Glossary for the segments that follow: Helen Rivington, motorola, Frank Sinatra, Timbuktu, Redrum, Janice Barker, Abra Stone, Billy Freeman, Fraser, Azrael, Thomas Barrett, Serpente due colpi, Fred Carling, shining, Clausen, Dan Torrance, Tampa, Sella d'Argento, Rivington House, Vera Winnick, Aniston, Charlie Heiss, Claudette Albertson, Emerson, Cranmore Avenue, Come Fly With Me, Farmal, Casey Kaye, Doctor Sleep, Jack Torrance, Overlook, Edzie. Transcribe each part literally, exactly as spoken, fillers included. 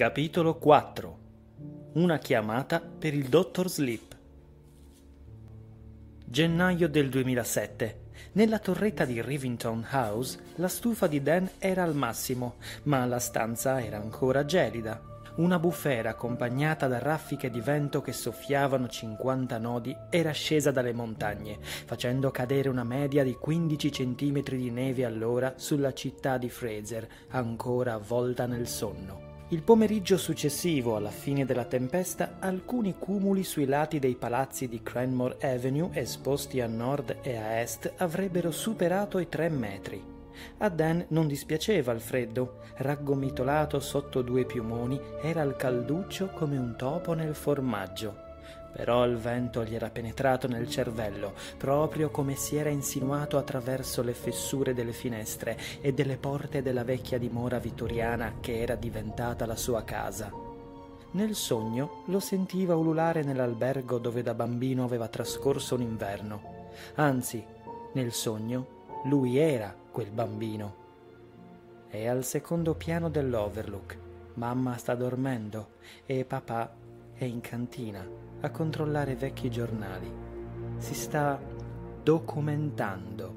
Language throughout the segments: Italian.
Capitolo quattro. Una chiamata per il Doctor Sleep. Gennaio del duemilasette. Nella torretta di Rivington House la stufa di Dan era al massimo, ma la stanza era ancora gelida. Una bufera accompagnata da raffiche di vento che soffiavano cinquanta nodi era scesa dalle montagne, facendo cadere una media di quindici centimetri di neve all'ora sulla città di Fraser, ancora avvolta nel sonno. Il pomeriggio successivo, alla fine della tempesta, alcuni cumuli sui lati dei palazzi di Cranmore Avenue, esposti a nord e a est, avrebbero superato i tre metri. A Dan non dispiaceva il freddo, raggomitolato sotto due piumoni, era al calduccio come un topo nel formaggio. Però il vento gli era penetrato nel cervello, proprio come si era insinuato attraverso le fessure delle finestre e delle porte della vecchia dimora vittoriana che era diventata la sua casa. Nel sogno lo sentiva ululare nell'albergo dove da bambino aveva trascorso un inverno. Anzi, nel sogno lui era quel bambino. È al secondo piano dell'Overlook. Mamma sta dormendo e papà è in cantina a controllare vecchi giornali. Si sta documentando.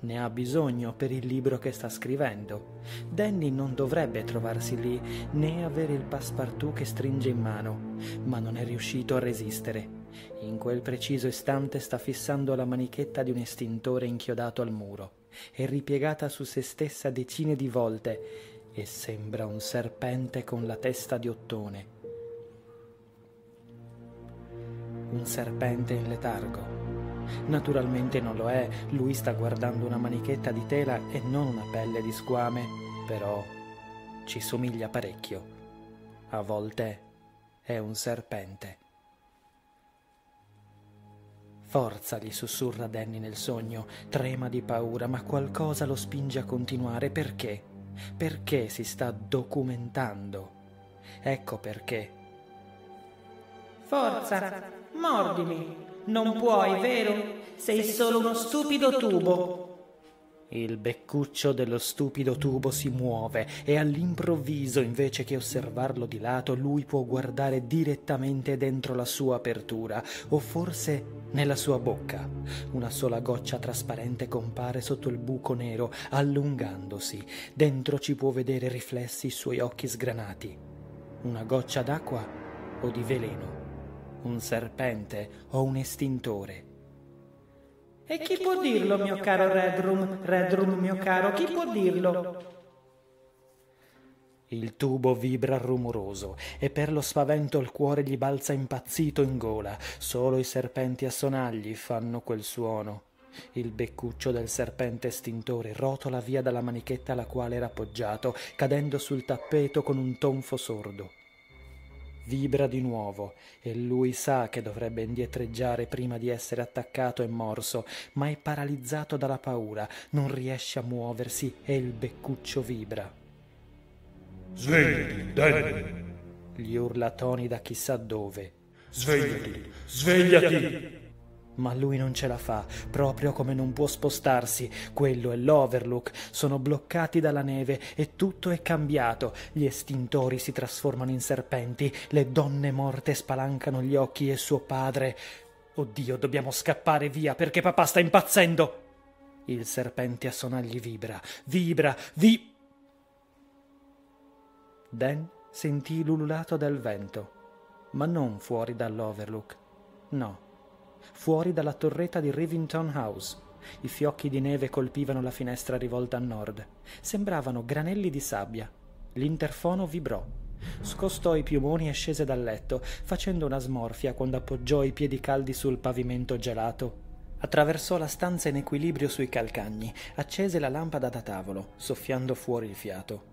Ne ha bisogno per il libro che sta scrivendo. Danny non dovrebbe trovarsi lì, né avere il passepartout che stringe in mano, ma non è riuscito a resistere. In quel preciso istante sta fissando la manichetta di un estintore inchiodato al muro. È ripiegata su se stessa decine di volte e sembra un serpente con la testa di ottone. Un serpente in letargo. Naturalmente non lo è, lui sta guardando una manichetta di tela e non una pelle di squame, però ci somiglia parecchio. A volte è un serpente. Forza, gli sussurra Danny nel sogno, trema di paura, ma qualcosa lo spinge a continuare. Perché? Perché si sta documentando. Ecco perché. Forza! Mordimi, non, non puoi, puoi, vero? Sei solo uno stupido tubo. Il beccuccio dello stupido tubo si muove e all'improvviso, invece che osservarlo di lato, lui può guardare direttamente dentro la sua apertura, o forse nella sua bocca. Una sola goccia trasparente compare sotto il buco nero, allungandosi. Dentro ci può vedere riflessi i suoi occhi sgranati. Una goccia d'acqua o di veleno? Un serpente o un estintore. E chi può dirlo, mio caro Redrum? Redrum, mio caro, chi può dirlo? Il tubo vibra rumoroso e per lo spavento il cuore gli balza impazzito in gola. Solo i serpenti a sonagli fanno quel suono. Il beccuccio del serpente estintore rotola via dalla manichetta alla quale era appoggiato, cadendo sul tappeto con un tonfo sordo. Vibra di nuovo e lui sa che dovrebbe indietreggiare prima di essere attaccato e morso, ma è paralizzato dalla paura, non riesce a muoversi e il beccuccio vibra. Svegliati, Danny! Gli urla Tony da chissà dove. Svegliati, svegliati! Ma lui non ce la fa, proprio come non può spostarsi. Quello è l'Overlook, sono bloccati dalla neve e tutto è cambiato. Gli estintori si trasformano in serpenti, le donne morte spalancano gli occhi e suo padre... Oddio, dobbiamo scappare via perché papà sta impazzendo! Il serpente a sonagli vibra, vibra, vi... Dan sentì l'ululato del vento, ma non fuori dall'Overlook, no. Fuori dalla torretta di Rivington House. I fiocchi di neve colpivano la finestra rivolta a nord. Sembravano granelli di sabbia. L'interfono vibrò. Scostò i piumoni e scese dal letto, facendo una smorfia quando appoggiò i piedi caldi sul pavimento gelato. Attraversò la stanza in equilibrio sui calcagni, accese la lampada da tavolo, soffiando fuori il fiato.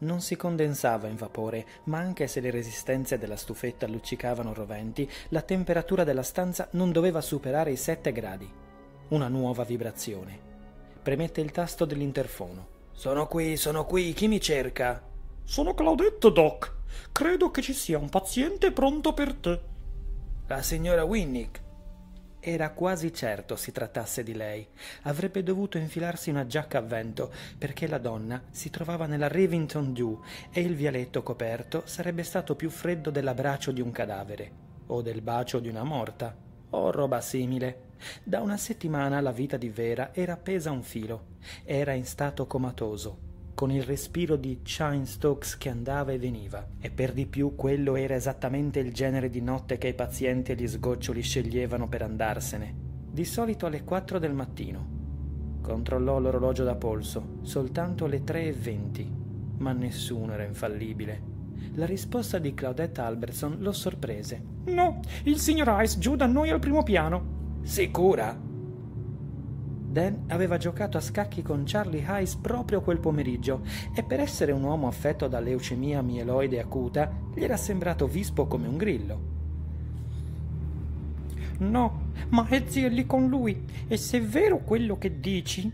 Non si condensava in vapore, ma anche se le resistenze della stufetta luccicavano roventi, la temperatura della stanza non doveva superare i sette gradi. Una nuova vibrazione. Premette il tasto dell'interfono. «Sono qui, sono qui, chi mi cerca?» «Sono Claudette, Doc. Credo che ci sia un paziente pronto per te.» «La signora Winnick?» Era quasi certo si trattasse di lei. Avrebbe dovuto infilarsi una giacca a vento, perché la donna si trovava nella Rivington Dew e il vialetto coperto sarebbe stato più freddo dell'abbraccio di un cadavere, o del bacio di una morta, o roba simile. Da una settimana la vita di Vera era appesa a un filo. Era in stato comatoso, con il respiro di Chine Stokes che andava e veniva, e per di più quello era esattamente il genere di notte che i pazienti e gli sgoccioli sceglievano per andarsene, di solito alle quattro del mattino. Controllò l'orologio da polso, soltanto le tre e venti, ma nessuno era infallibile. La risposta di Claudette Albertson lo sorprese. «No, il signor Heiss giù da noi al primo piano!» «Sicura?» Dan aveva giocato a scacchi con Charlie Heiss proprio quel pomeriggio e per essere un uomo affetto da leucemia mieloide acuta gli era sembrato vispo come un grillo. «No, ma Edzie è lì con lui e se è vero quello che dici...»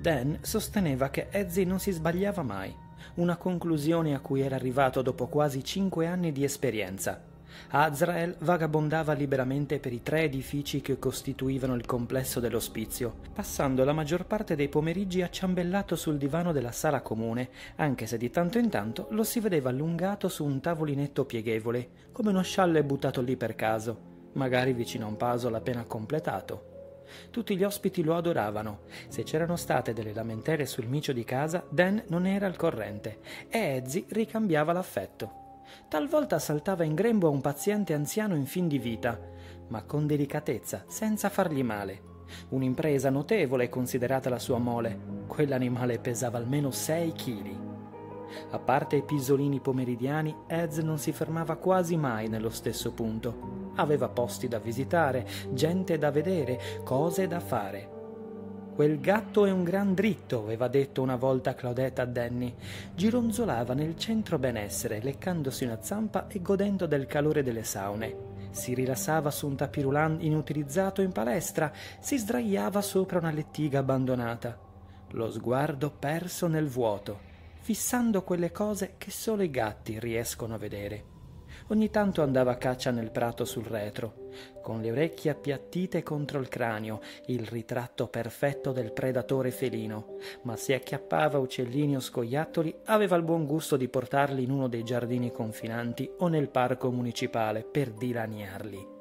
Dan sosteneva che Edzie non si sbagliava mai, una conclusione a cui era arrivato dopo quasi cinque anni di esperienza. Azrael vagabondava liberamente per i tre edifici che costituivano il complesso dell'ospizio, passando la maggior parte dei pomeriggi acciambellato sul divano della sala comune, anche se di tanto in tanto lo si vedeva allungato su un tavolinetto pieghevole, come uno scialle buttato lì per caso, magari vicino a un puzzle appena completato. Tutti gli ospiti lo adoravano. Se c'erano state delle lamentele sul micio di casa, Dan non era al corrente, e Edzie ricambiava l'affetto. Talvolta saltava in grembo a un paziente anziano in fin di vita, ma con delicatezza, senza fargli male. Un'impresa notevole considerata la sua mole. Quell'animale pesava almeno sei chili. A parte i pisolini pomeridiani, Edzie non si fermava quasi mai nello stesso punto. Aveva posti da visitare, gente da vedere, cose da fare. «Quel gatto è un gran dritto», aveva detto una volta Claudette a Danny. Gironzolava nel centro benessere, leccandosi una zampa e godendo del calore delle saune. Si rilassava su un tapirulan inutilizzato in palestra, si sdraiava sopra una lettiga abbandonata. Lo sguardo perso nel vuoto, fissando quelle cose che solo i gatti riescono a vedere. Ogni tanto andava a caccia nel prato sul retro, con le orecchie appiattite contro il cranio, il ritratto perfetto del predatore felino, ma se acchiappava uccellini o scoiattoli aveva il buon gusto di portarli in uno dei giardini confinanti o nel parco municipale per dilaniarli.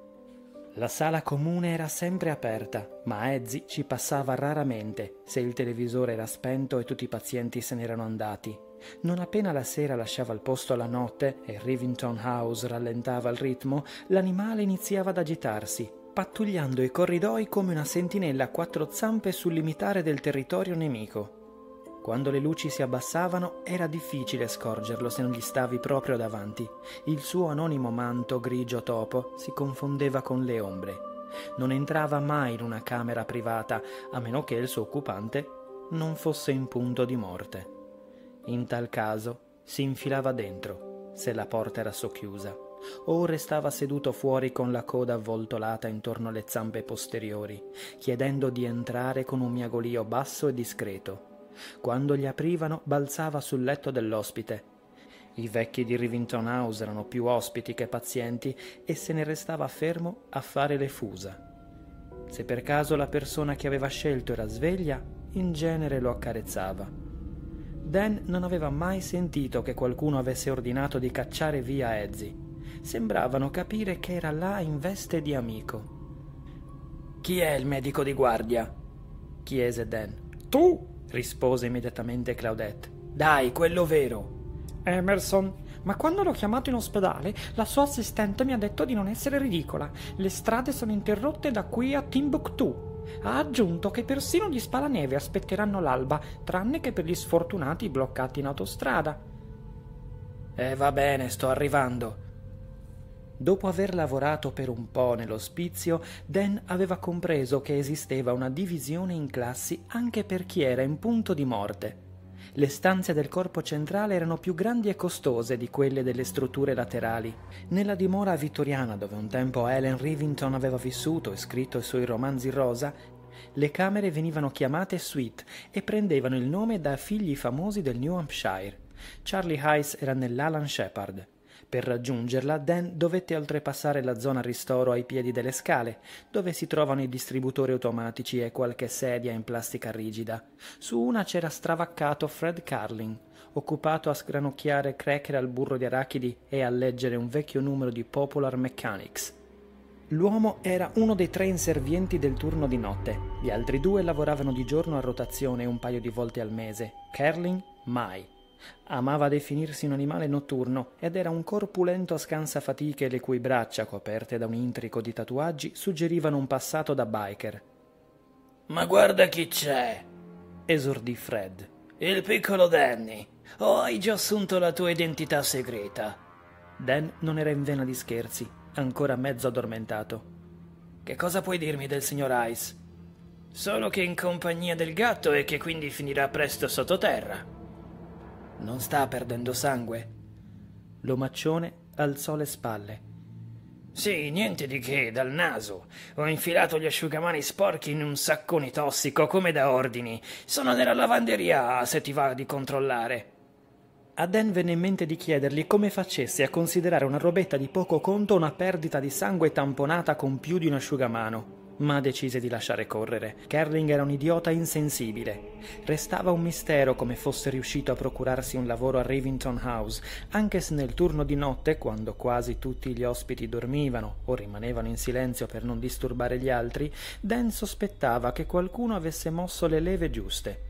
La sala comune era sempre aperta, ma Edzie ci passava raramente se il televisore era spento e tutti i pazienti se n'erano andati. Non appena la sera lasciava il posto alla notte e Rivington House rallentava il ritmo, l'animale iniziava ad agitarsi, pattugliando i corridoi come una sentinella a quattro zampe sul limitare del territorio nemico. Quando le luci si abbassavano era difficile scorgerlo se non gli stavi proprio davanti. Il suo anonimo manto grigio topo si confondeva con le ombre. Non entrava mai in una camera privata, a meno che il suo occupante non fosse in punto di morte. In tal caso si infilava dentro, se la porta era socchiusa, o restava seduto fuori con la coda avvoltolata intorno alle zampe posteriori, chiedendo di entrare con un miagolio basso e discreto. Quando gli aprivano balzava sul letto dell'ospite. I vecchi di Rivington House erano più ospiti che pazienti e se ne restava fermo a fare le fusa. Se per caso la persona che aveva scelto era sveglia, in genere lo accarezzava. Dan non aveva mai sentito che qualcuno avesse ordinato di cacciare via Edzie. Sembravano capire che era là in veste di amico. «Chi è il medico di guardia?» chiese Dan. «Tu!» rispose immediatamente Claudette. «Dai, quello vero!» «Emerson, ma quando l'ho chiamato in ospedale la sua assistente mi ha detto di non essere ridicola. Le strade sono interrotte da qui a Timbuktu. Ha aggiunto che persino gli spalaneve aspetteranno l'alba, tranne che per gli sfortunati bloccati in autostrada». «Eh, va bene, sto arrivando». Dopo aver lavorato per un po' nell'ospizio, Dan aveva compreso che esisteva una divisione in classi anche per chi era in punto di morte. Le stanze del corpo centrale erano più grandi e costose di quelle delle strutture laterali. Nella dimora vittoriana, dove un tempo Helen Rivington aveva vissuto e scritto i suoi romanzi rosa, le camere venivano chiamate suite e prendevano il nome da figli famosi del New Hampshire. Charlie Heiss era nell'Alan Shepard. Per raggiungerla, Dan dovette oltrepassare la zona ristoro ai piedi delle scale, dove si trovano i distributori automatici e qualche sedia in plastica rigida. Su una c'era stravaccato Fred Carling, occupato a sgranocchiare cracker al burro di arachidi e a leggere un vecchio numero di Popular Mechanics. L'uomo era uno dei tre inservienti del turno di notte. Gli altri due lavoravano di giorno a rotazione un paio di volte al mese. Carling mai. Amava definirsi un animale notturno ed era un corpulento scansafatiche le cui braccia, coperte da un intrico di tatuaggi, suggerivano un passato da biker. «Ma guarda chi c'è!» esordì Fred. «Il piccolo Danny! O hai già assunto la tua identità segreta?» Dan non era in vena di scherzi, ancora mezzo addormentato. «Che cosa puoi dirmi del signor Heiss?» «Solo che è in compagnia del gatto e che quindi finirà presto sottoterra.» «Non sta perdendo sangue?» L'omaccione alzò le spalle. «Sì, niente di che, dal naso. Ho infilato gli asciugamani sporchi in un saccone tossico, come da ordini. Sono nella lavanderia, se ti va di controllare.» A Dan venne in mente di chiedergli come facesse a considerare una robetta di poco conto una perdita di sangue tamponata con più di un asciugamano, ma decise di lasciare correre. Carling era un idiota insensibile. Restava un mistero come fosse riuscito a procurarsi un lavoro a Rivington House, anche se nel turno di notte, quando quasi tutti gli ospiti dormivano o rimanevano in silenzio per non disturbare gli altri, Dan sospettava che qualcuno avesse mosso le leve giuste.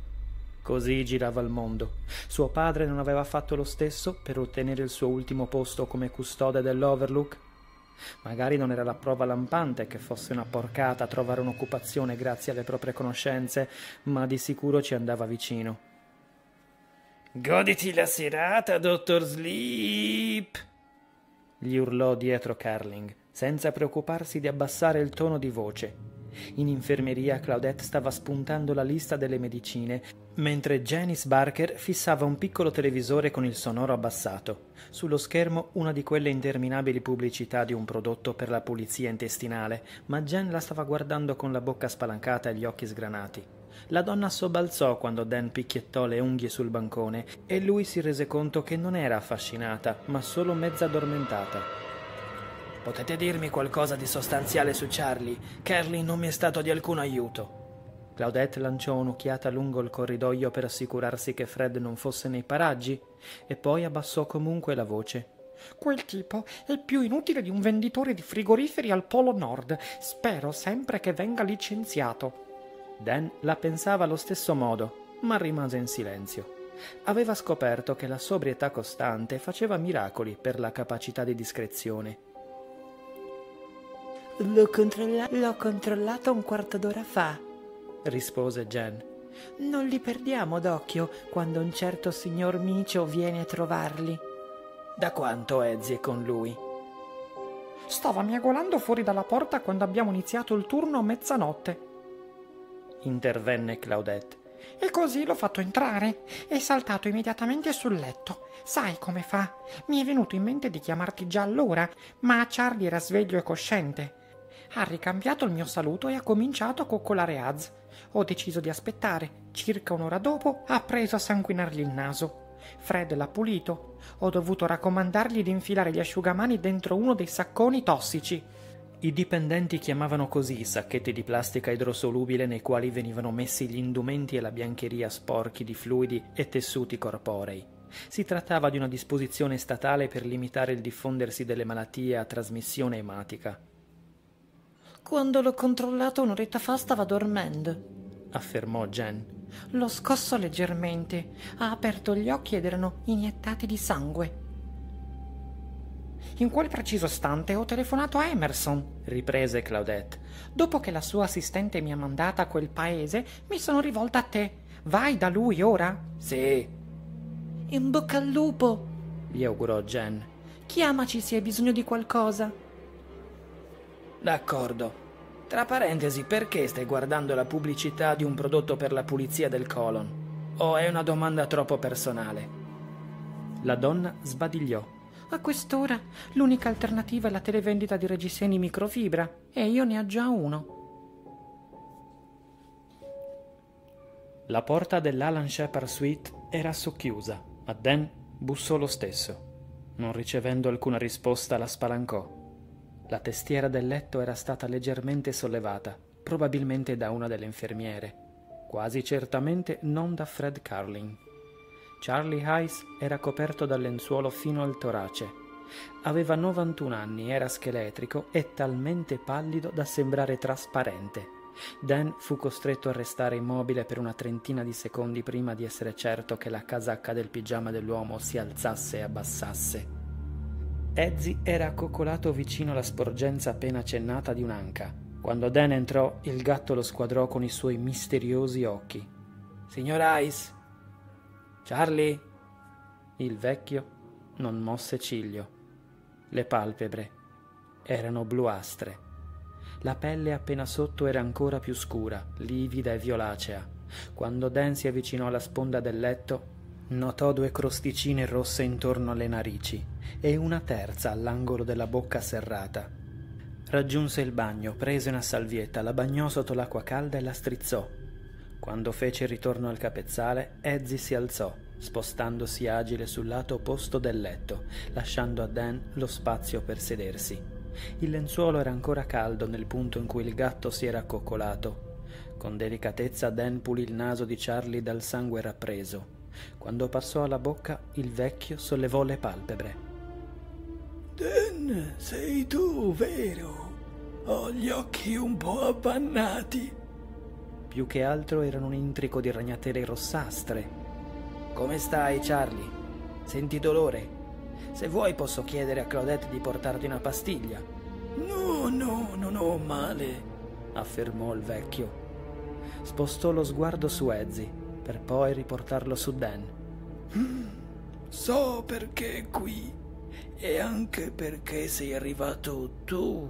Così girava il mondo. Suo padre non aveva fatto lo stesso per ottenere il suo ultimo posto come custode dell'Overlook? Magari non era la prova lampante che fosse una porcata trovare un'occupazione grazie alle proprie conoscenze, ma di sicuro ci andava vicino. «Goditi la serata, Doctor Sleep!» gli urlò dietro Carling, senza preoccuparsi di abbassare il tono di voce. In infermeria Claudette stava spuntando la lista delle medicine, mentre Janice Barker fissava un piccolo televisore con il sonoro abbassato. Sullo schermo una di quelle interminabili pubblicità di un prodotto per la pulizia intestinale, ma Jen la stava guardando con la bocca spalancata e gli occhi sgranati. La donna sobbalzò quando Dan picchiettò le unghie sul bancone e lui si rese conto che non era affascinata, ma solo mezza addormentata. «Potete dirmi qualcosa di sostanziale su Charlie? Carling non mi è stato di alcun aiuto.» Claudette lanciò un'occhiata lungo il corridoio per assicurarsi che Fred non fosse nei paraggi e poi abbassò comunque la voce. «Quel tipo è più inutile di un venditore di frigoriferi al Polo Nord. Spero sempre che venga licenziato.» Dan la pensava allo stesso modo, ma rimase in silenzio. Aveva scoperto che la sobrietà costante faceva miracoli per la capacità di discrezione. L'ho controlla- l'ho controllato un quarto d'ora fa, rispose Jen. Non li perdiamo d'occhio quando un certo signor Micio viene a trovarli. Da quanto Edzie è con lui? Stava miagolando fuori dalla porta quando abbiamo iniziato il turno a mezzanotte, intervenne Claudette. E così l'ho fatto entrare. È saltato immediatamente sul letto. Sai come fa? Mi è venuto in mente di chiamarti già allora, ma Charlie era sveglio e cosciente. Ha ricambiato il mio saluto e ha cominciato a coccolare Az. Ho deciso di aspettare. Circa un'ora dopo ha preso a sanguinargli il naso. Fred l'ha pulito. Ho dovuto raccomandargli di infilare gli asciugamani dentro uno dei sacconi tossici. I dipendenti chiamavano così i sacchetti di plastica idrosolubile nei quali venivano messi gli indumenti e la biancheria sporchi di fluidi e tessuti corporei. Si trattava di una disposizione statale per limitare il diffondersi delle malattie a trasmissione ematica. «Quando l'ho controllato un'oretta fa stava dormendo», affermò Jen. «L'ho scosso leggermente, ha aperto gli occhi ed erano iniettati di sangue.» «In quel preciso istante ho telefonato a Emerson», riprese Claudette. «Dopo che la sua assistente mi ha mandata a quel paese, mi sono rivolta a te. Vai da lui ora?» «Sì.» «In bocca al lupo», gli augurò Jen. «Chiamaci se hai bisogno di qualcosa.» «D'accordo. Tra parentesi, perché stai guardando la pubblicità di un prodotto per la pulizia del colon? O è una domanda troppo personale?» La donna sbadigliò. «A quest'ora l'unica alternativa è la televendita di reggiseni microfibra e io ne ho già uno.» La porta dell'Alan Shepard Suite era socchiusa, ma Dan bussò lo stesso. Non ricevendo alcuna risposta, la spalancò. La testiera del letto era stata leggermente sollevata, probabilmente da una delle infermiere, quasi certamente non da Fred Carling. Charlie Heiss era coperto dal lenzuolo fino al torace. Aveva novantuno anni, era scheletrico e talmente pallido da sembrare trasparente. Dan fu costretto a restare immobile per una trentina di secondi prima di essere certo che la casacca del pigiama dell'uomo si alzasse e abbassasse. Edzie era accoccolato vicino alla sporgenza appena accennata di un'anca. Quando Dan entrò, il gatto lo squadrò con i suoi misteriosi occhi. «Signor Heiss! Charlie!» Il vecchio non mosse ciglio. Le palpebre erano bluastre. La pelle appena sotto era ancora più scura, livida e violacea. Quando Dan si avvicinò alla sponda del letto, notò due crosticine rosse intorno alle narici e una terza all'angolo della bocca serrata. Raggiunse il bagno, prese una salvietta, la bagnò sotto l'acqua calda e la strizzò. Quando fece il ritorno al capezzale, Edzie si alzò, spostandosi agile sul lato opposto del letto, lasciando a Dan lo spazio per sedersi. Il lenzuolo era ancora caldo nel punto in cui il gatto si era accoccolato. Con delicatezza Dan pulì il naso di Charlie dal sangue rappreso. Quando passò alla bocca, il vecchio sollevò le palpebre. «Dan, sei tu, vero? Ho gli occhi un po' abbannati!» Più che altro erano un intrico di ragnatele rossastre. «Come stai, Charlie? Senti dolore? Se vuoi posso chiedere a Claudette di portarti una pastiglia.» «No, no, non ho male», affermò il vecchio. Spostò lo sguardo su Edzie, per poi riportarlo su Dan. Mm, «So perché è qui, e anche perché sei arrivato tu.»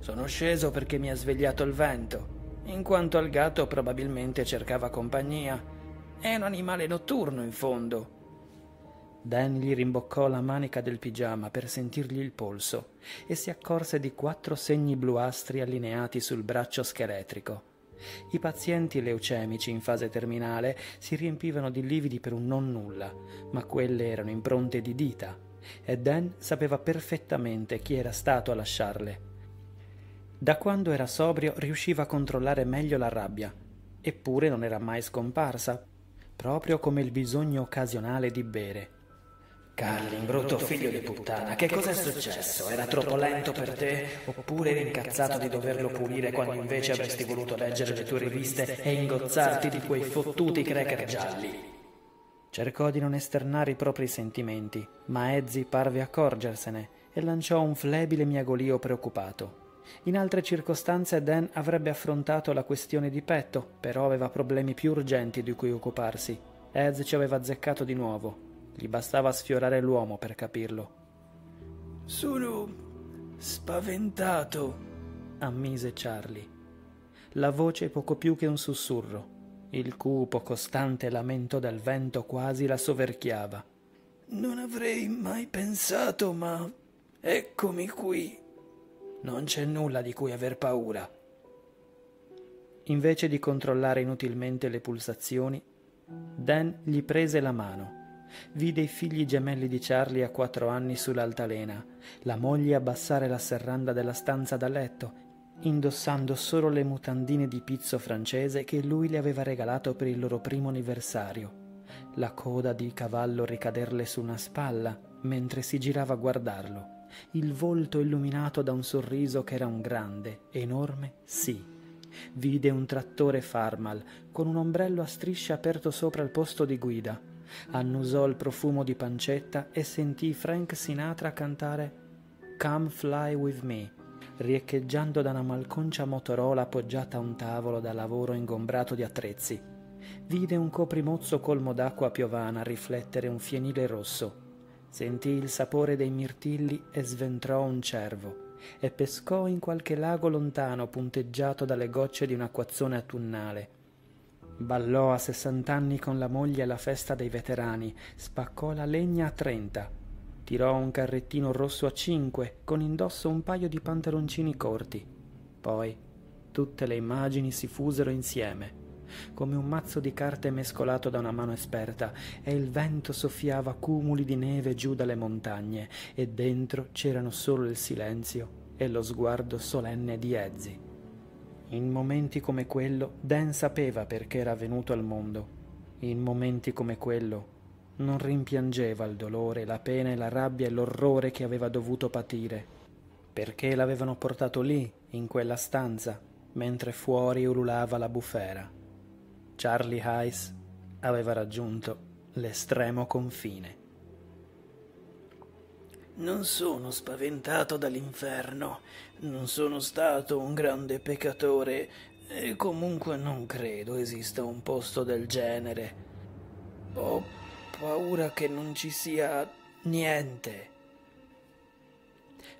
«Sono sceso perché mi ha svegliato il vento, in quanto al gatto probabilmente cercava compagnia. È un animale notturno, in fondo.» Dan gli rimboccò la manica del pigiama per sentirgli il polso e si accorse di quattro segni bluastri allineati sul braccio scheletrico. I pazienti leucemici in fase terminale si riempivano di lividi per un non nulla, ma quelle erano impronte di dita e Dan sapeva perfettamente chi era stato a lasciarle. Da quando era sobrio riusciva a controllare meglio la rabbia, eppure non era mai scomparsa, proprio come il bisogno occasionale di bere. «Carling, brutto figlio di puttana, che cos'è successo? Era troppo lento per te? Oppure eri incazzato di doverlo pulire quando invece avresti voluto leggere le tue riviste e ingozzarti di quei fottuti cracker gialli?» Cercò di non esternare i propri sentimenti, ma Edzie parve accorgersene e lanciò un flebile miagolio preoccupato. In altre circostanze Dan avrebbe affrontato la questione di petto, però aveva problemi più urgenti di cui occuparsi. Edzie ci aveva azzeccato di nuovo. Gli bastava sfiorare l'uomo per capirlo. «Sono spaventato», ammise Charlie. La voce poco più che un sussurro. Il cupo, costante lamento del vento quasi la soverchiava. «Non avrei mai pensato, ma eccomi qui.» «Non c'è nulla di cui aver paura.» Invece di controllare inutilmente le pulsazioni, Dan gli prese la mano. Vide i figli gemelli di Charlie a quattro anni sull'altalena, la moglie abbassare la serranda della stanza da letto, indossando solo le mutandine di pizzo francese che lui le aveva regalato per il loro primo anniversario, la coda di cavallo ricaderle su una spalla mentre si girava a guardarlo, il volto illuminato da un sorriso che era un grande, enorme sì. Vide un trattore Farmal con un ombrello a strisce aperto sopra il posto di guida. Annusò il profumo di pancetta e sentì Frank Sinatra cantare «Come Fly With Me», riecheggiando da una malconcia Motorola appoggiata a un tavolo da lavoro ingombrato di attrezzi. Vide un coprimozzo colmo d'acqua piovana riflettere un fienile rosso. Sentì il sapore dei mirtilli e sventrò un cervo e pescò in qualche lago lontano punteggiato dalle gocce di un acquazzone autunnale. Ballò a sessant'anni con la moglie alla festa dei veterani, spaccò la legna a trenta, tirò un carrettino rosso a cinque con indosso un paio di pantaloncini corti. Poi tutte le immagini si fusero insieme, come un mazzo di carte mescolato da una mano esperta, e il vento soffiava cumuli di neve giù dalle montagne, e dentro c'erano solo il silenzio e lo sguardo solenne di Edzie. In momenti come quello, Dan sapeva perché era venuto al mondo. In momenti come quello, non rimpiangeva il dolore, la pena e la rabbia e l'orrore che aveva dovuto patire, perché l'avevano portato lì, in quella stanza, mentre fuori ululava la bufera. Charlie Heiss aveva raggiunto l'estremo confine. «Non sono spaventato dall'inferno, non sono stato un grande peccatore e comunque non credo esista un posto del genere. Ho paura che non ci sia niente».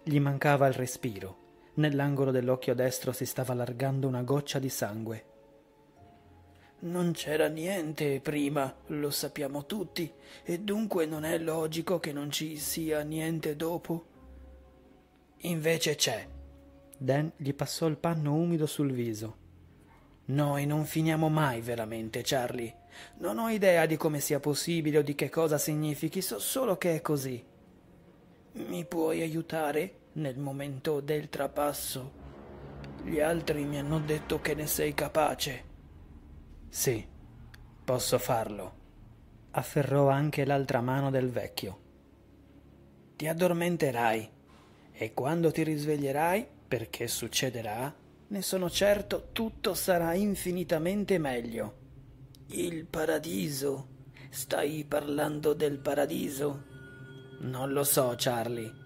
Gli mancava il respiro. Nell'angolo dell'occhio destro si stava allargando una goccia di sangue. «Non c'era niente prima, lo sappiamo tutti, e dunque non è logico che non ci sia niente dopo?» «Invece c'è!» Dan gli passò il panno umido sul viso. «Noi non finiamo mai veramente, Charlie. Non ho idea di come sia possibile o di che cosa significhi, so solo che è così. Mi puoi aiutare nel momento del trapasso? Gli altri mi hanno detto che ne sei capace». «Sì, posso farlo». Afferrò anche l'altra mano del vecchio. «Ti addormenterai e quando ti risveglierai, perché succederà, ne sono certo, tutto sarà infinitamente meglio». «Il paradiso? Stai parlando del paradiso?» «Non lo so, Charlie».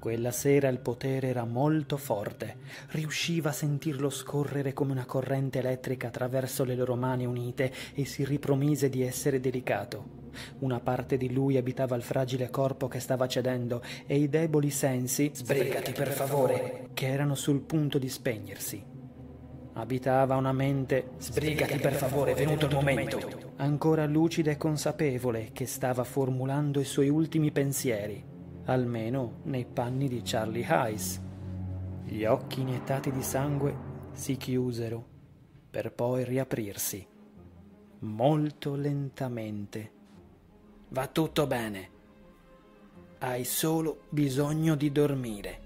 Quella sera il potere era molto forte. Riusciva a sentirlo scorrere come una corrente elettrica attraverso le loro mani unite e si ripromise di essere delicato. Una parte di lui abitava il fragile corpo che stava cedendo e i deboli sensi «Sbrigati, per favore!» che erano sul punto di spegnersi. Abitava una mente «Sbrigati, per favore, è venuto il momento!» ancora lucida e consapevole, che stava formulando i suoi ultimi pensieri, almeno nei panni di Charlie Heiss. Gli occhi iniettati di sangue si chiusero per poi riaprirsi molto lentamente. «Va tutto bene, hai solo bisogno di dormire,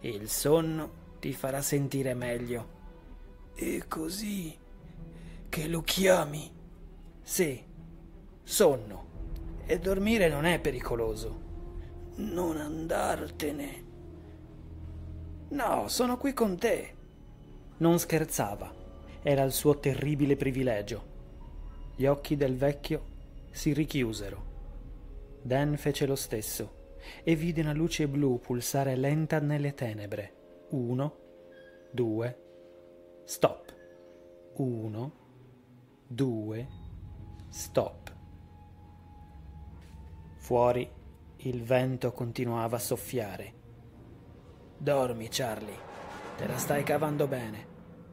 il sonno ti farà sentire meglio». «E così che lo chiami?» «Sì, sonno. E dormire non è pericoloso». «Non andartene». «No, sono qui con te». Non scherzava. Era il suo terribile privilegio. Gli occhi del vecchio si richiusero. Dan fece lo stesso e vide una luce blu pulsare lenta nelle tenebre. Uno, due... Stop. Uno, due, stop. Fuori il vento continuava a soffiare. «Dormi, Charlie. Te la stai cavando bene,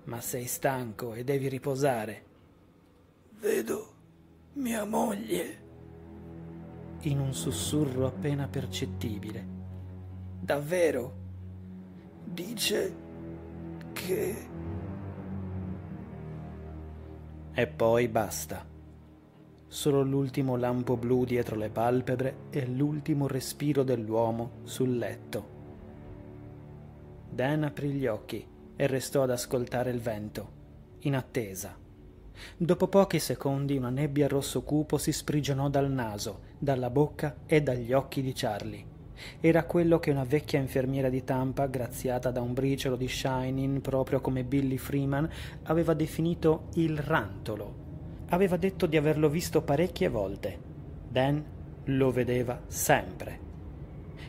ma sei stanco e devi riposare». «Vedo mia moglie», in un sussurro appena percettibile. «Davvero?» «Dice che...» E poi basta. Solo l'ultimo lampo blu dietro le palpebre e l'ultimo respiro dell'uomo sul letto. Dan aprì gli occhi e restò ad ascoltare il vento, in attesa. Dopo pochi secondi una nebbia rosso cupo si sprigionò dal naso, dalla bocca e dagli occhi di Charlie. Era quello che una vecchia infermiera di Tampa, graziata da un briciolo di Shining proprio come Billy Freeman, aveva definito il rantolo. Aveva detto di averlo visto parecchie volte. Dan lo vedeva sempre.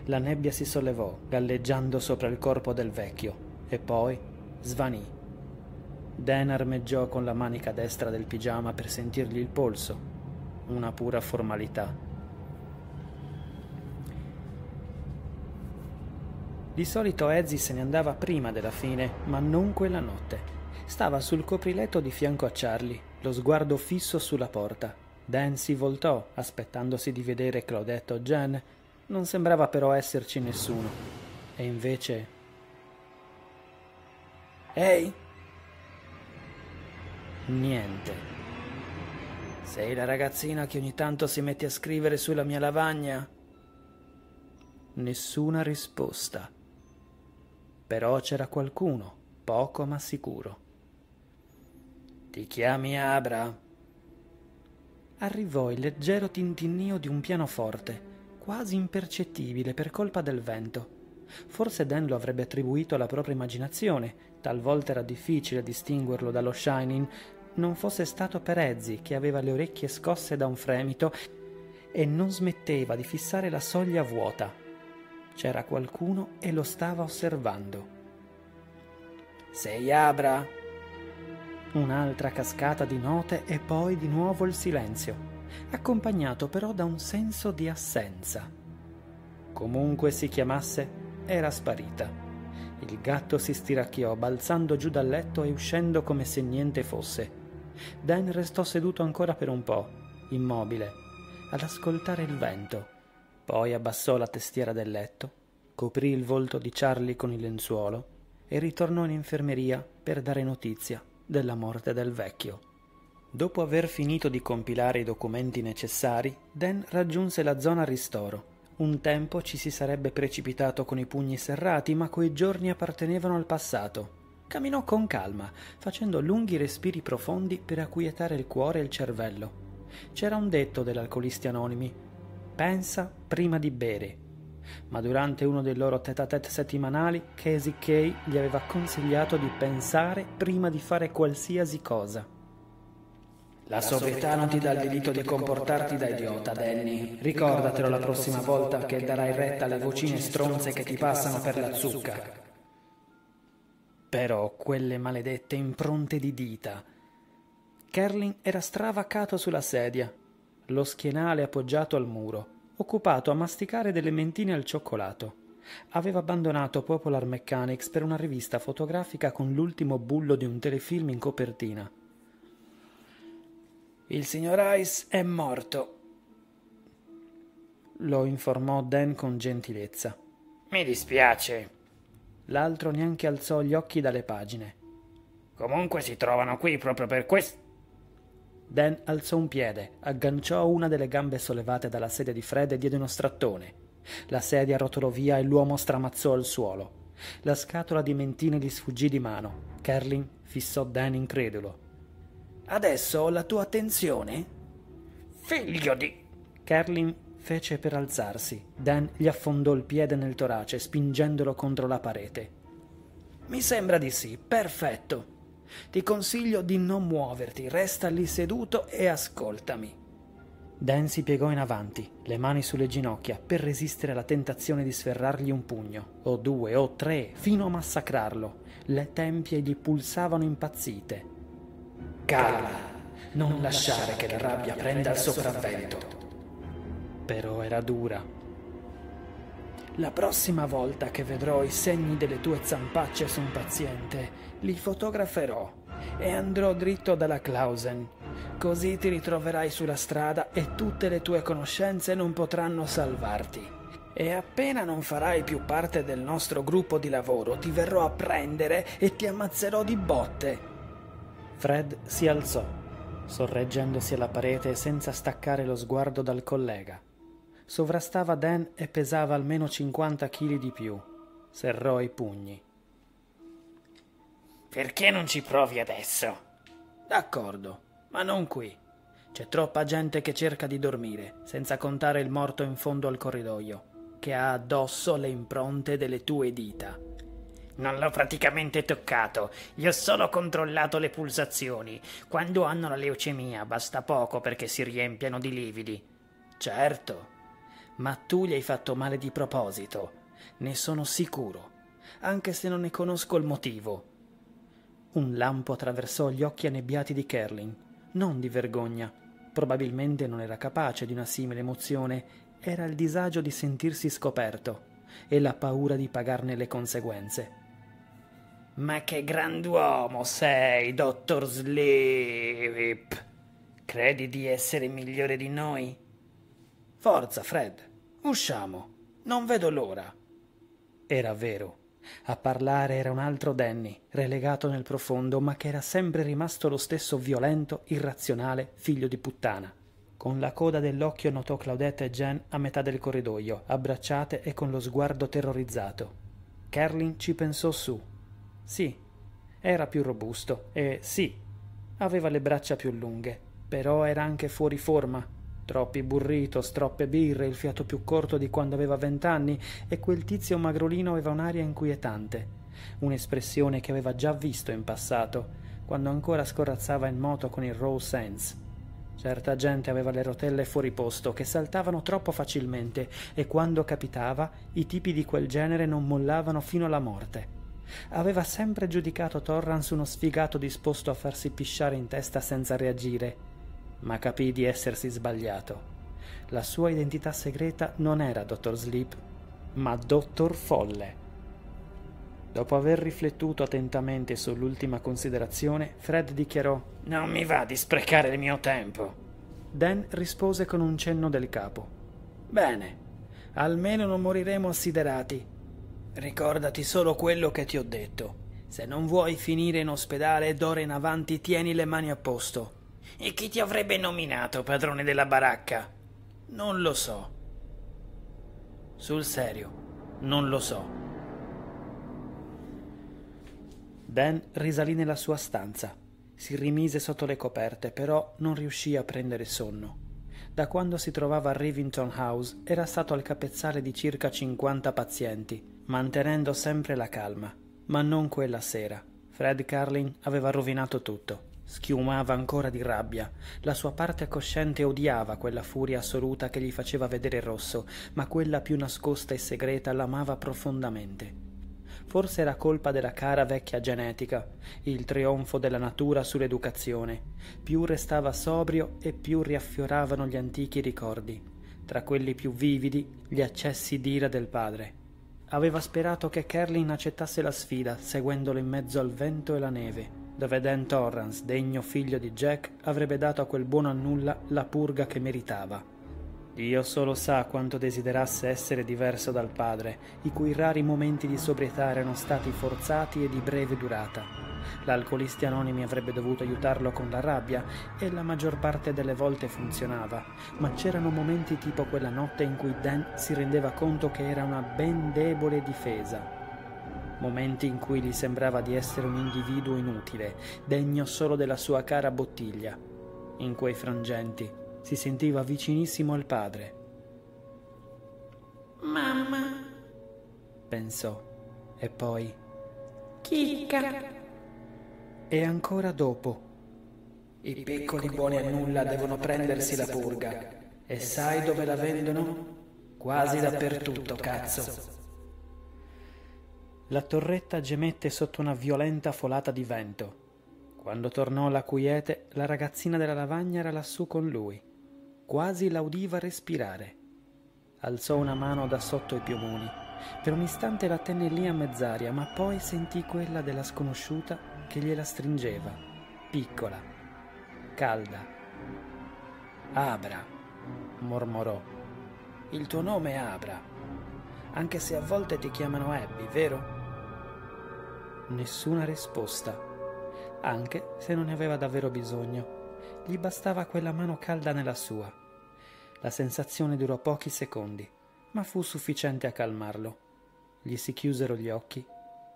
La nebbia si sollevò, galleggiando sopra il corpo del vecchio, e poi svanì. Dan armeggiò con la manica destra del pigiama per sentirgli il polso. Una pura formalità. Di solito Edzie se ne andava prima della fine, ma non quella notte. Stava sul copriletto di fianco a Charlie, lo sguardo fisso sulla porta. Dan si voltò, aspettandosi di vedere Claudette o Jen. Non sembrava però esserci nessuno. E invece... «Ehi!» Niente. Sei la ragazzina che ogni tanto si mette a scrivere sulla mia lavagna? Nessuna risposta. Però c'era qualcuno, poco ma sicuro. Ti chiami Abra? Arrivò il leggero tintinnio di un pianoforte, quasi impercettibile per colpa del vento. Forse Dan lo avrebbe attribuito alla propria immaginazione, talvolta era difficile distinguerlo dallo Shining, non fosse stato per Edzie, che aveva le orecchie scosse da un fremito e non smetteva di fissare la soglia vuota. C'era qualcuno e lo stava osservando. Sei Abra? Un'altra cascata di note e poi di nuovo il silenzio, accompagnato però da un senso di assenza. Comunque si chiamasse, era sparita. Il gatto si stiracchiò, balzando giù dal letto e uscendo come se niente fosse. Dan restò seduto ancora per un po', immobile, ad ascoltare il vento. Poi abbassò la testiera del letto, coprì il volto di Charlie con il lenzuolo e ritornò in infermeria per dare notizia della morte del vecchio. Dopo aver finito di compilare i documenti necessari, Dan raggiunse la zona ristoro. Un tempo ci si sarebbe precipitato con i pugni serrati, ma quei giorni appartenevano al passato. Camminò con calma, facendo lunghi respiri profondi per acquietare il cuore e il cervello. C'era un detto degli alcolisti anonimi: pensa prima di bere. Ma durante uno dei loro tête-à-tête settimanali, Casey Kaye gli aveva consigliato di pensare prima di fare qualsiasi cosa. La sobrietà non ti dà il diritto di comportarti da idiota, Danny. Ricordatelo la prossima volta che darai retta alle vocine stronze che ti passano per la zucca. Però quelle maledette impronte di dita. Carling era stravaccato sulla sedia, lo schienale appoggiato al muro, occupato a masticare delle mentine al cioccolato. Aveva abbandonato Popular Mechanics per una rivista fotografica con l'ultimo bullo di un telefilm in copertina. Il signor Heiss è morto, lo informò Dan con gentilezza. Mi dispiace. L'altro neanche alzò gli occhi dalle pagine. Comunque si trovano qui proprio per questo. Dan alzò un piede, agganciò una delle gambe sollevate dalla sedia di Fred e diede uno strattone. La sedia rotolò via e l'uomo stramazzò al suolo. La scatola di mentine gli sfuggì di mano. Carling fissò Dan incredulo. Adesso ho la tua attenzione? Figlio di... Carling fece per alzarsi. Dan gli affondò il piede nel torace, spingendolo contro la parete. Mi sembra di sì, perfetto. Ti consiglio di non muoverti, resta lì seduto e ascoltami. Dan si piegò in avanti, le mani sulle ginocchia, per resistere alla tentazione di sferrargli un pugno, o due, o tre, fino a massacrarlo. Le tempie gli pulsavano impazzite. Calma, non, non lasciare, lasciare che la rabbia prenda il sopravvento. Però era dura. La prossima volta che vedrò i segni delle tue zampacce su un paziente, li fotograferò e andrò dritto dalla Clausen. Così ti ritroverai sulla strada e tutte le tue conoscenze non potranno salvarti. E appena non farai più parte del nostro gruppo di lavoro, ti verrò a prendere e ti ammazzerò di botte. Fred si alzò, sorreggendosi alla parete senza staccare lo sguardo dal collega. Sovrastava Dan e pesava almeno cinquanta chili di più. Serrò i pugni. Perché non ci provi adesso? D'accordo, ma non qui. C'è troppa gente che cerca di dormire, senza contare il morto in fondo al corridoio, che ha addosso le impronte delle tue dita. Non l'ho praticamente toccato, gli ho solo controllato le pulsazioni. Quando hanno la leucemia basta poco perché si riempiano di lividi. Certo, ma tu gli hai fatto male di proposito, ne sono sicuro, anche se non ne conosco il motivo. Un lampo attraversò gli occhi annebbiati di Carling, non di vergogna. Probabilmente non era capace di una simile emozione, era il disagio di sentirsi scoperto e la paura di pagarne le conseguenze. Ma che grand'uomo sei, Doctor Sleep! Credi di essere migliore di noi? Forza, Fred, usciamo, non vedo l'ora. Era vero, A parlare era un altro Danny, relegato nel profondo, ma che era sempre rimasto lo stesso violento, irrazionale figlio di puttana. Con la coda dell'occhio notò Claudette e Jen a metà del corridoio, abbracciate e con lo sguardo terrorizzato. Carling ci pensò su. Sì, era più robusto e sì, aveva le braccia più lunghe, però era anche fuori forma. Troppi burritos, troppe birre, il fiato più corto di quando aveva vent'anni, e quel tizio magrolino aveva un'aria inquietante, un'espressione che aveva già visto in passato, quando ancora scorazzava in moto con il Raw Sense. Certa gente aveva le rotelle fuori posto, che saltavano troppo facilmente, e quando capitava, i tipi di quel genere non mollavano fino alla morte. Aveva sempre giudicato Torrance uno sfigato disposto a farsi pisciare in testa senza reagire, ma capì di essersi sbagliato. La sua identità segreta non era Doctor Sleep, ma Dottor Folle. Dopo aver riflettuto attentamente sull'ultima considerazione, Fred dichiarò: «Non mi va di sprecare il mio tempo!» Dan rispose con un cenno del capo. «Bene, almeno non moriremo assiderati. Ricordati solo quello che ti ho detto. Se non vuoi finire in ospedale, d'ora in avanti tieni le mani a posto. E chi ti avrebbe nominato padrone della baracca? Non lo so. Sul serio, non lo so.» Dan risalì nella sua stanza. Si rimise sotto le coperte, però non riuscì a prendere sonno. Da quando si trovava a Rivington House era stato al capezzale di circa cinquanta pazienti, mantenendo sempre la calma, ma non quella sera. Fred Carling aveva rovinato tutto. Schiumava ancora di rabbia. La sua parte cosciente odiava quella furia assoluta che gli faceva vedere rosso, ma quella più nascosta e segreta l'amava profondamente. Forse era colpa della cara vecchia genetica, il trionfo della natura sull'educazione. Più restava sobrio e più riaffioravano gli antichi ricordi, tra quelli più vividi gli accessi d'ira del padre. Aveva sperato che Carling accettasse la sfida, seguendolo in mezzo al vento e la neve, dove Dan Torrance, degno figlio di Jack, avrebbe dato a quel buono a nulla la purga che meritava. Dio solo sa quanto desiderasse essere diverso dal padre, i cui rari momenti di sobrietà erano stati forzati e di breve durata. L'alcolisti anonimi avrebbe dovuto aiutarlo con la rabbia, e la maggior parte delle volte funzionava, ma c'erano momenti tipo quella notte in cui Dan si rendeva conto che era una ben debole difesa. Momenti in cui gli sembrava di essere un individuo inutile, degno solo della sua cara bottiglia. In quei frangenti si sentiva vicinissimo al padre. «Mamma», pensò, e poi «chicca». E ancora dopo: «I piccoli buoni a nulla devono prendersi la purga, e sai dove la vendono? Quasi dappertutto, cazzo!» La torretta gemette sotto una violenta folata di vento. Quando tornò alla quiete, la ragazzina della lavagna era lassù con lui. Quasi la udiva respirare. Alzò una mano da sotto i piumoni. Per un istante la tenne lì a mezz'aria, ma poi sentì quella della sconosciuta che gliela stringeva. Piccola, calda. «Abra», mormorò. «Il tuo nome è Abra, anche se a volte ti chiamano Abby, vero?» Nessuna risposta, anche se non ne aveva davvero bisogno. Gli bastava quella mano calda nella sua. La sensazione durò pochi secondi, ma fu sufficiente a calmarlo. Gli si chiusero gli occhi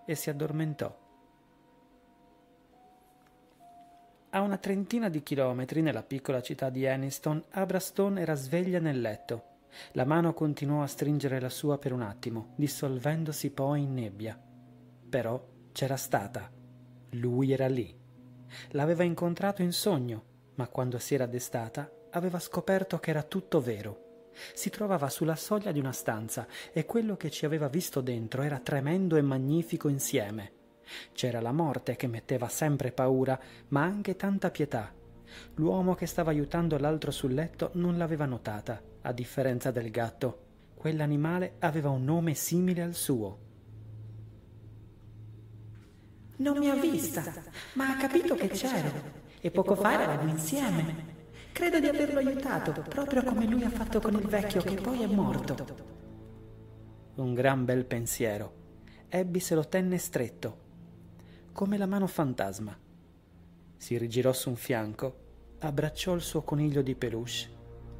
e si addormentò. A una trentina di chilometri, nella piccola città di Aniston, Abra Stone era sveglia nel letto. La mano continuò a stringere la sua per un attimo, dissolvendosi poi in nebbia. Però c'era stata. Lui era lì. L'aveva incontrato in sogno, ma quando si era destata aveva scoperto che era tutto vero. Si trovava sulla soglia di una stanza, e quello che ci aveva visto dentro era tremendo e magnifico insieme. C'era la morte, che metteva sempre paura, ma anche tanta pietà. L'uomo che stava aiutando l'altro sul letto non l'aveva notata, a differenza del gatto. Quell'animale aveva un nome simile al suo. «Non mi ha vista, ma ha capito che c'ero, e poco fa eravamo insieme. Credo di averlo aiutato, proprio come lui ha fatto con il vecchio che poi è morto.» Un gran bel pensiero. Abby se lo tenne stretto, come la mano fantasma. Si rigirò su un fianco, abbracciò il suo coniglio di peluche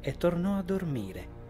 e tornò a dormire.